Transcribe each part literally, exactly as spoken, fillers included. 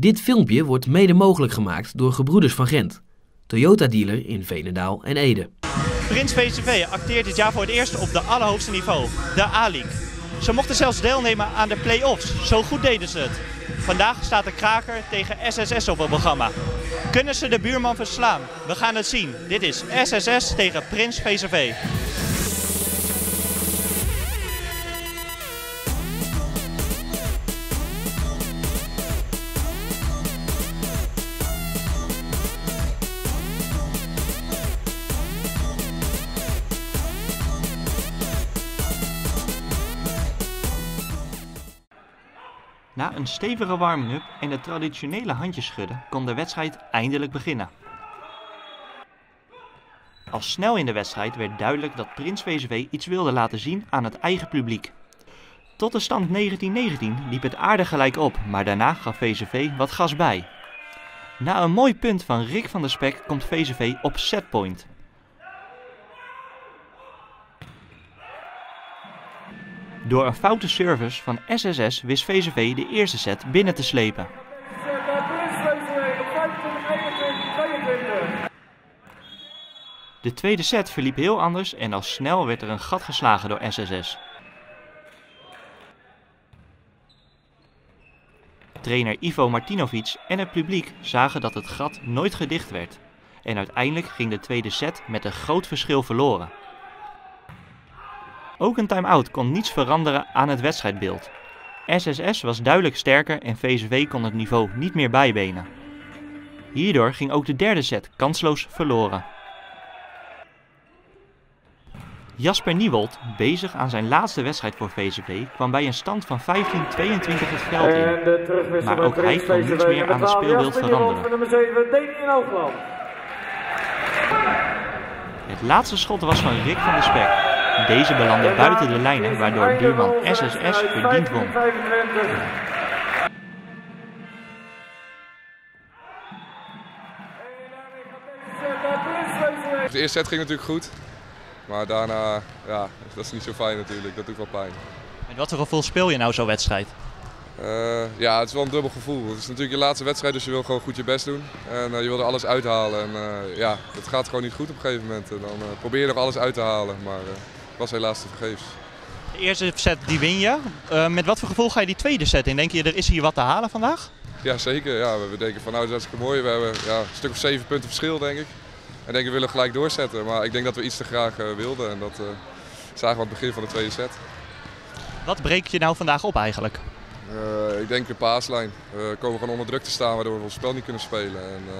Dit filmpje wordt mede mogelijk gemaakt door Gebroeders van Gent, Toyota-dealer in Veenendaal en Ede. Prins V C V acteert dit jaar voor het eerst op de allerhoogste niveau, de A-League. Ze mochten zelfs deelnemen aan de play-offs, zo goed deden ze het. Vandaag staat de kraker tegen S S S op het programma. Kunnen ze de buurman verslaan? We gaan het zien. Dit is S S S tegen Prins V C V. Na een stevige warming-up en het traditionele handjesschudden kon de wedstrijd eindelijk beginnen. Al snel in de wedstrijd werd duidelijk dat Prins V C V iets wilde laten zien aan het eigen publiek. Tot de stand negentien negentien liep het aardig gelijk op, maar daarna gaf V C V wat gas bij. Na een mooi punt van Rick van der Spek komt V C V op setpoint. Door een foute service van S S S wist V C V de eerste set binnen te slepen. De tweede set verliep heel anders en al snel werd er een gat geslagen door S S S. Trainer Ivo Martinovic en het publiek zagen dat het gat nooit gedicht werd. En uiteindelijk ging de tweede set met een groot verschil verloren. Ook een time-out kon niets veranderen aan het wedstrijdbeeld. S S S was duidelijk sterker en V C V kon het niveau niet meer bijbenen. Hierdoor ging ook de derde set kansloos verloren. Jasper Niewold, bezig aan zijn laatste wedstrijd voor V C V, kwam bij een stand van vijftien tweeëntwintig het veld in. Maar ook hij kon niets meer aan het speelbeeld veranderen. Het laatste schot was van Rick van der Spek. Deze belandde buiten de lijnen, waardoor buurman S S S verdiend won. De eerste set ging natuurlijk goed, maar daarna, ja, dat is niet zo fijn natuurlijk, dat doet wel pijn. En wat voor gevoel speel je nou zo'n wedstrijd? Uh, ja, het is wel een dubbel gevoel. Het is natuurlijk je laatste wedstrijd, dus je wil gewoon goed je best doen. En uh, je wil er alles uithalen. En uh, ja, dat gaat gewoon niet goed op een gegeven moment. En dan uh, probeer je nog alles uit te halen, maar uh, het was helaas tevergeefs. De eerste set die win je. Uh, met wat voor gevoel ga je die tweede set in? Denk je, er is hier wat te halen vandaag? Ja, zeker. Ja, we denken van nou, dat is hartstikke mooi. We hebben ja, een stuk of zeven punten verschil, denk ik. En denk, we willen gelijk doorzetten. Maar ik denk dat we iets te graag uh, wilden. En dat uh, zagen we aan het begin van de tweede set. Wat breek je nou vandaag op eigenlijk? Uh, ik denk de paaslijn. We komen gewoon onder druk te staan waardoor we ons spel niet kunnen spelen. En, uh,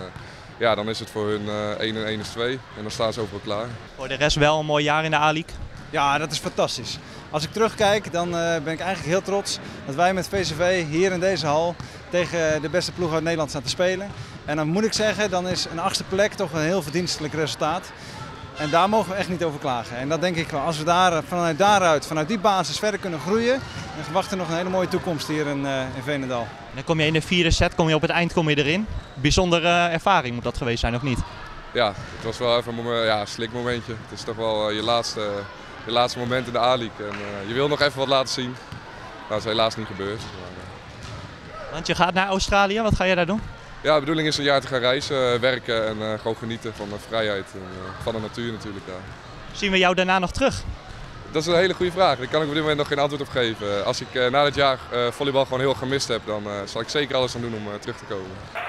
ja, dan is het voor hun uh, één en één is twee en dan staan ze overal klaar. Voor de rest wel een mooi jaar in de A-League? Ja, dat is fantastisch. Als ik terugkijk dan uh, ben ik eigenlijk heel trots dat wij met V C V hier in deze hal tegen de beste ploeg uit Nederland staan te spelen. En dan moet ik zeggen, dan is een achtste plek toch een heel verdienstelijk resultaat. En daar mogen we echt niet over klagen. En dat denk ik wel. Als we daar, vanuit daaruit, vanuit die basis verder kunnen groeien, dan wacht er nog een hele mooie toekomst hier in, uh, in Veenendaal. En dan kom je in de vierde set, kom je op het eind kom je erin. Bijzondere uh, ervaring moet dat geweest zijn, of niet? Ja, het was wel even een moment, ja, slik momentje. Het is toch wel uh, je, laatste, uh, je laatste moment in de A-League. En uh, je wil nog even wat laten zien. Nou, dat is helaas niet gebeurd. Maar, uh... Want je gaat naar Australië, wat ga je daar doen? Ja, de bedoeling is een jaar te gaan reizen, werken en uh, gewoon genieten van de vrijheid en uh, van de natuur natuurlijk daar. Ja. Zien we jou daarna nog terug? Dat is een hele goede vraag. Daar kan ik op dit moment nog geen antwoord op geven. Als ik uh, na dit jaar uh, volleybal gewoon heel gemist heb, dan uh, zal ik zeker alles aan doen om uh, terug te komen.